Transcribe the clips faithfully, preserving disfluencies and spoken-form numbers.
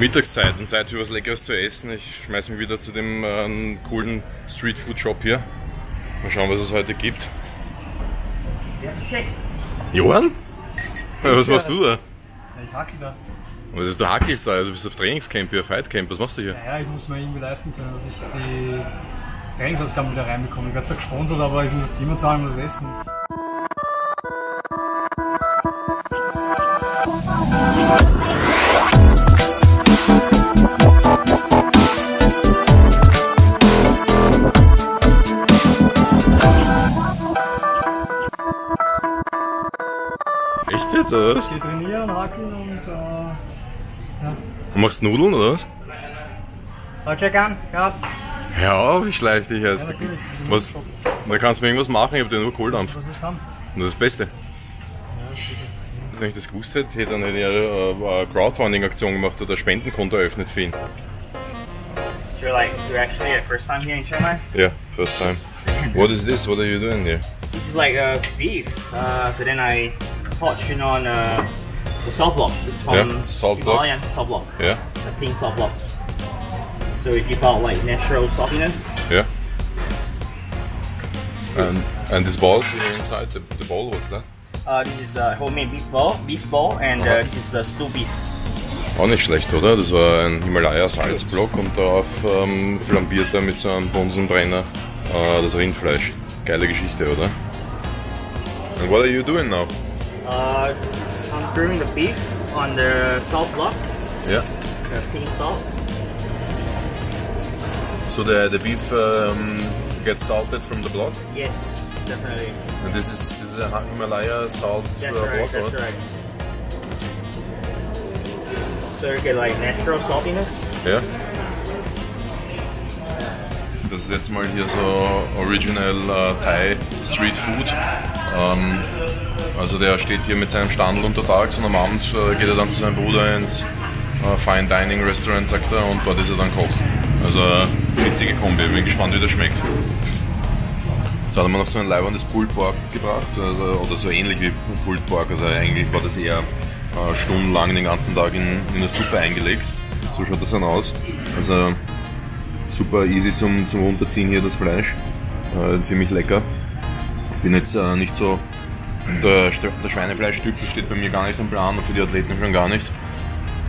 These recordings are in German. Mittagszeit und Zeit für was Leckeres zu essen. Ich schmeiße mich wieder zu dem äh, coolen Streetfood-Shop hier. Mal schauen, was es heute gibt. Johann? Was machst du da? Ich hackle da. Was ist, du hackelst da? Also bist du auf Trainingscamp hier, Fightcamp, was machst du hier? Naja, ich muss mir irgendwie leisten können, dass ich die Trainingsausgaben wieder reinbekomme. Ich werde da gesponsert, aber ich muss das Zimmer zahlen und das Essen. Echt jetzt, oder was? Ich gehe trainieren, hackeln und äh, ja. Du machst Nudeln, oder was? Halt schon gern, ja. Hör auf, ich schleich dich erst. Ja, was? Da kannst du mir irgendwas machen, ich hab dir nur Kohldampf. Was willst du haben? Nur das Beste. Ja, das wenn ich das gewusst hätte, hätte ich eine Crowdfunding-Aktion gemacht oder ein Spendenkonto eröffnet für ihn. You're like, you're actually your first time here in Chiang Mai? Yeah, first time. What is this? What are you doing here? This is like uh, beef, uh, but then I portion on uh, the salt block. It's from yeah, it's salt Himalayan block. Salt block. Yeah. The pink salt block. So it gives out like natural saltiness. Yeah. And and this balls here inside the, the bowl, what's that? Uh, this is a homemade beef ball, beef ball, and uh, this is the stew beef. Auch nicht schlecht, oder? Das war ein Himalaya Salzblock und darauf ähm, flambiert er mit so einem Bunsenbrenner äh, das Rindfleisch. Geile Geschichte, oder? And what are you doing now? Uh, I'm brewing the beef on the salt block. Yeah. The pink salt. So the the beef um, gets salted from the block. Yes, definitely. And this is this is a Himalaya salt uh, right, block. That's right. Right. So you get like natural saltiness. Yeah. Das ist jetzt mal hier so original uh, Thai Street Food. Um, Also der steht hier mit seinem Standel untertags und am Abend äh, geht er dann zu seinem Bruder ins äh, Fine Dining Restaurant, sagt er, und dort ist er dann Koch. Also äh, witzige Kombi, bin gespannt wie das schmeckt. Jetzt hat er mir noch so ein leibendes Pulled Pork gebracht, also, oder so ähnlich wie Pulled Pork, also eigentlich war das eher äh, stundenlang den ganzen Tag in, in der Suppe eingelegt. So schaut das dann aus. Also super easy zum, zum Runterziehen hier das Fleisch, äh, ziemlich lecker. Bin jetzt äh, nicht so... Der, der Schweinefleischtyp, das steht bei mir gar nicht im Plan und für die Athleten schon gar nicht.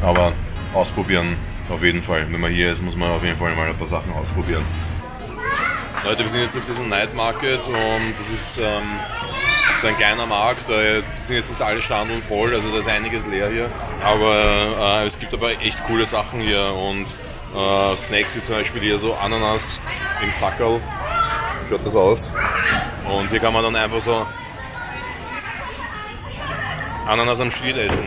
Aber ausprobieren auf jeden Fall. Wenn man hier ist, muss man auf jeden Fall mal ein paar Sachen ausprobieren. Leute, wir sind jetzt auf diesem Night Market und das ist ähm, so ein kleiner Markt. Da sind jetzt nicht alle Standeln voll, also da ist einiges leer hier. Aber äh, es gibt aber echt coole Sachen hier und äh, Snacks wie zum Beispiel hier so Ananas im Sackerl. Schaut das aus. Und hier kann man dann einfach so Ananas am Stiel essen.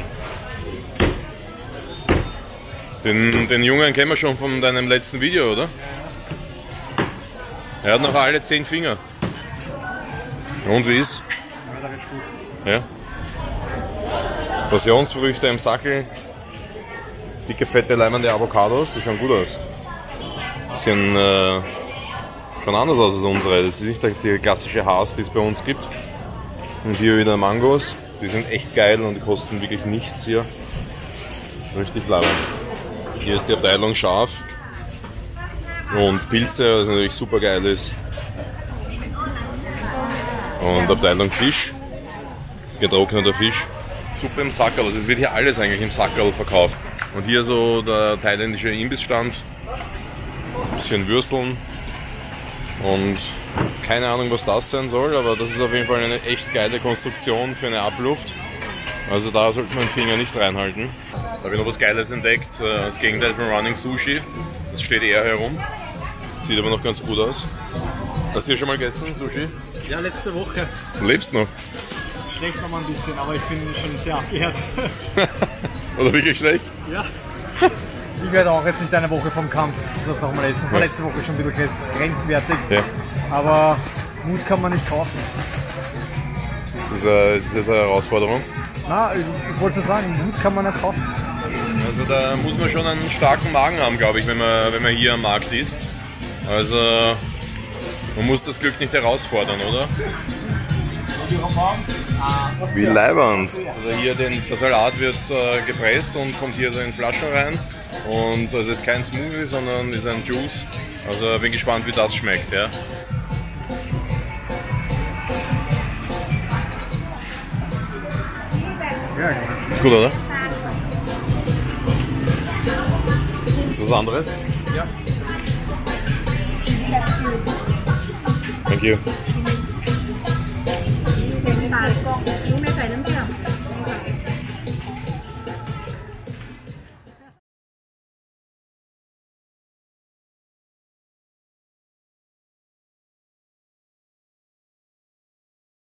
Den, den Jungen kennen wir schon von deinem letzten Video, oder? Er hat noch alle zehn Finger. Und wie ist? Ja. Passionsfrüchte im Sackel. Dicke, fette, leimende Avocados. Die schauen gut aus. Bisschen äh, schon anders aus als unsere. Das ist nicht die klassische Haas, die es bei uns gibt. Und hier wieder Mangos. Die sind echt geil und die kosten wirklich nichts hier. Richtig labern. Hier ist die Abteilung Schaf und Pilze, was natürlich super geil ist. Und Abteilung Fisch, getrockneter Fisch. Suppe im Sackerl, also es wird hier alles eigentlich im Sackerl verkauft. Und hier so der thailändische Imbissstand. Ein bisschen Würsteln. Und keine Ahnung, was das sein soll, aber das ist auf jeden Fall eine echt geile Konstruktion für eine Abluft. Also da sollte man den Finger nicht reinhalten. Da habe ich noch was Geiles entdeckt, das Gegenteil von Running Sushi. Das steht eher herum. Sieht aber noch ganz gut aus. Hast du hier schon mal gegessen, Sushi? Ja, letzte Woche. Du lebst noch? Schlecht noch mal ein bisschen, aber ich bin schon sehr abgehärtet. Oder wirklich schlecht? Ja. Ich werde auch jetzt nicht eine Woche vom Kampf das nochmal essen. Das war letzte Woche schon ein bisschen grenzwertig. Ja. Aber Mut kann man nicht kaufen. Ist das, eine, ist das eine Herausforderung? Na, ich, ich wollte sagen, Mut kann man nicht kaufen. Also da muss man schon einen starken Magen haben, glaube ich, wenn man, wenn man hier am Markt isst. Also man muss das Glück nicht herausfordern, oder? Wie leibernd. Also hier den, der Salat wird äh, gepresst und kommt hier so in Flaschen rein. Und das ist kein Smoothie, sondern ist ein Juice. Also bin gespannt, wie das schmeckt. Ja. Ist gut, oder? Ist was anderes? Ja. Thank you.